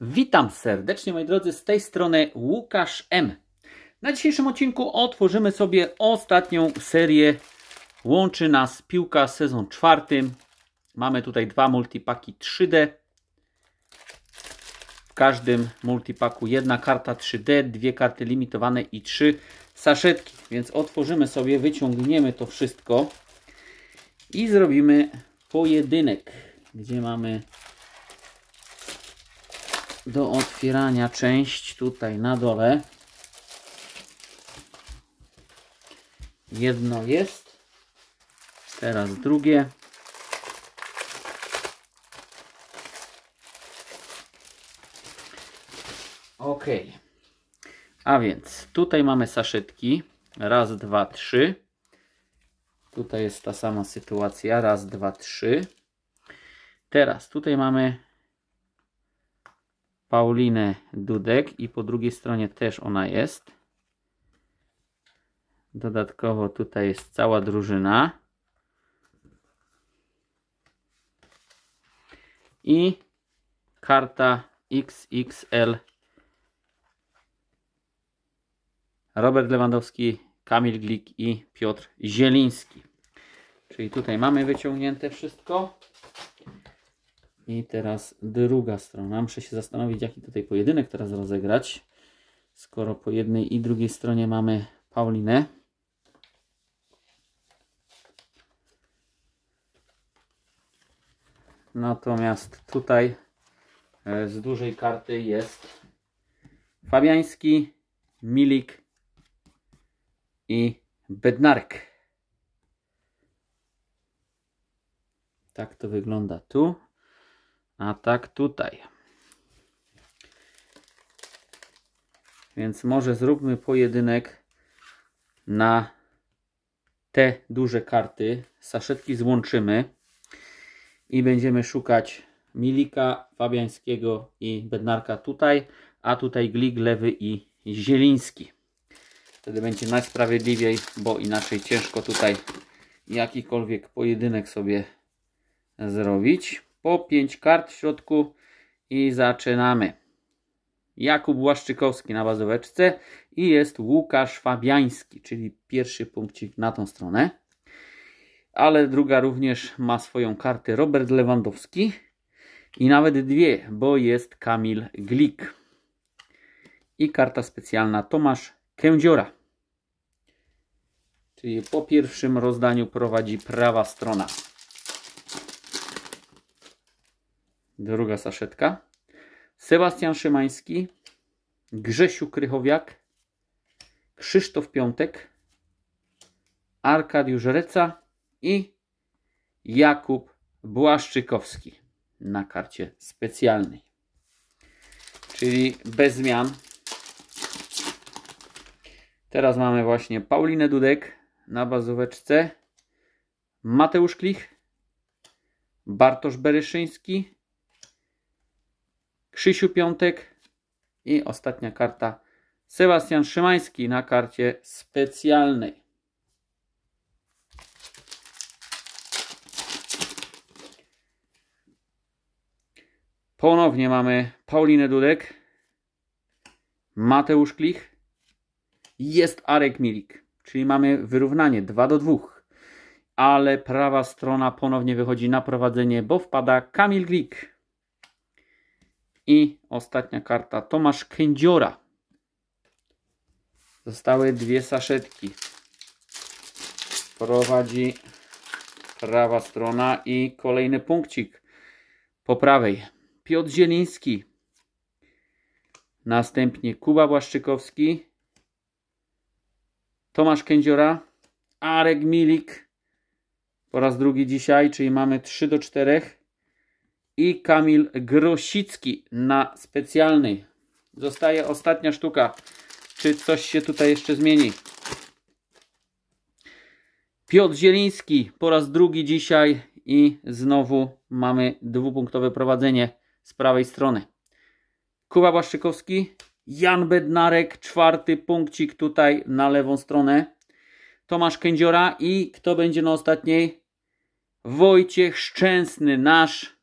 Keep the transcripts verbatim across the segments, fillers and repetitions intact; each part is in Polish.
Witam serdecznie, moi drodzy, z tej strony Łukasz M. Na dzisiejszym odcinku otworzymy sobie ostatnią serię Łączy nas piłka, sezon czwarty. Mamy tutaj dwa multipaki trzy D. W każdym multipaku jedna karta trzy D, dwie karty limitowane i trzy saszetki. Więc otworzymy sobie, wyciągniemy to wszystko i zrobimy pojedynek, gdzie mamy do otwierania część tutaj na dole. Jedno jest, teraz drugie. Ok, a więc tutaj mamy saszetki, raz, dwa, trzy. Tutaj jest ta sama sytuacja, raz, dwa, trzy. Teraz tutaj mamy Paulinę Dudek i po drugiej stronie też ona jest. Dodatkowo tutaj jest cała drużyna. I karta X X L. Robert Lewandowski, Kamil Glik i Piotr Zieliński. Czyli tutaj mamy wyciągnięte wszystko. I teraz druga strona. Muszę się zastanowić, jaki tutaj pojedynek teraz rozegrać, skoro po jednej i drugiej stronie mamy Paulinę. Natomiast tutaj z dużej karty jest Fabiański, Milik i Bednarek. Tak to wygląda tu. A tak tutaj. Więc może zróbmy pojedynek na te duże karty. Saszetki złączymy i będziemy szukać Milika, Fabiańskiego i Bednarka tutaj, a tutaj Glik, Lewy i Zieliński. Wtedy będzie najsprawiedliwiej, bo inaczej ciężko tutaj jakikolwiek pojedynek sobie zrobić. Po pięć kart w środku i zaczynamy. Jakub Błaszczykowski na bazóweczce i jest Łukasz Fabiański, czyli pierwszy punkcik na tą stronę. Ale druga również ma swoją kartę Robert Lewandowski i nawet dwie, bo jest Kamil Glik. I karta specjalna Tomasz Kędziora. Czyli po pierwszym rozdaniu prowadzi prawa strona. Druga saszetka. Sebastian Szymański, Grzesiu Krychowiak, Krzysztof Piątek, Arkadiusz Reca i Jakub Błaszczykowski na karcie specjalnej. Czyli bez zmian. Teraz mamy właśnie Paulinę Dudek na bazóweczce, Mateusz Klich, Bartosz Bereszyński, Krzysiu Piątek i ostatnia karta Sebastian Szymański na karcie specjalnej. Ponownie mamy Paulinę Dudek, Mateusz Klich, jest Arek Milik, czyli mamy wyrównanie dwa do dwóch, ale prawa strona ponownie wychodzi na prowadzenie, bo wpada Kamil Glik. I ostatnia karta Tomasz Kędziora. Zostały dwie saszetki. Prowadzi prawa strona i kolejny punkcik po prawej. Piotr Zieliński. Następnie Kuba Błaszczykowski. Tomasz Kędziora. Arek Milik. Po raz drugi dzisiaj, czyli mamy trzy do czterech. I Kamil Grosicki na specjalnej. Zostaje ostatnia sztuka. Czy coś się tutaj jeszcze zmieni? Piotr Zieliński po raz drugi dzisiaj i znowu mamy dwupunktowe prowadzenie z prawej strony. Kuba Błaszczykowski, Jan Bednarek, czwarty punkcik tutaj na lewą stronę. Tomasz Kędziora i kto będzie na ostatniej? Wojciech Szczęsny, nasz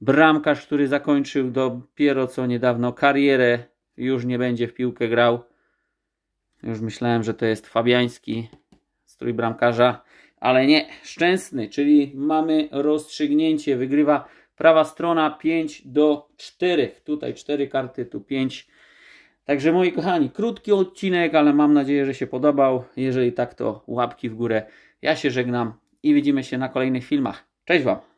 Bramkarz, który zakończył dopiero co niedawno karierę, już nie będzie w piłkę grał. Już myślałem, że to jest Fabiański, strój bramkarza, ale nie, Szczęsny, czyli mamy rozstrzygnięcie. Wygrywa prawa strona pięć do czterech. Tutaj cztery karty, tu pięć. Także moi kochani, krótki odcinek, ale mam nadzieję, że się podobał. Jeżeli tak, to łapki w górę. Ja się żegnam i widzimy się na kolejnych filmach. Cześć Wam!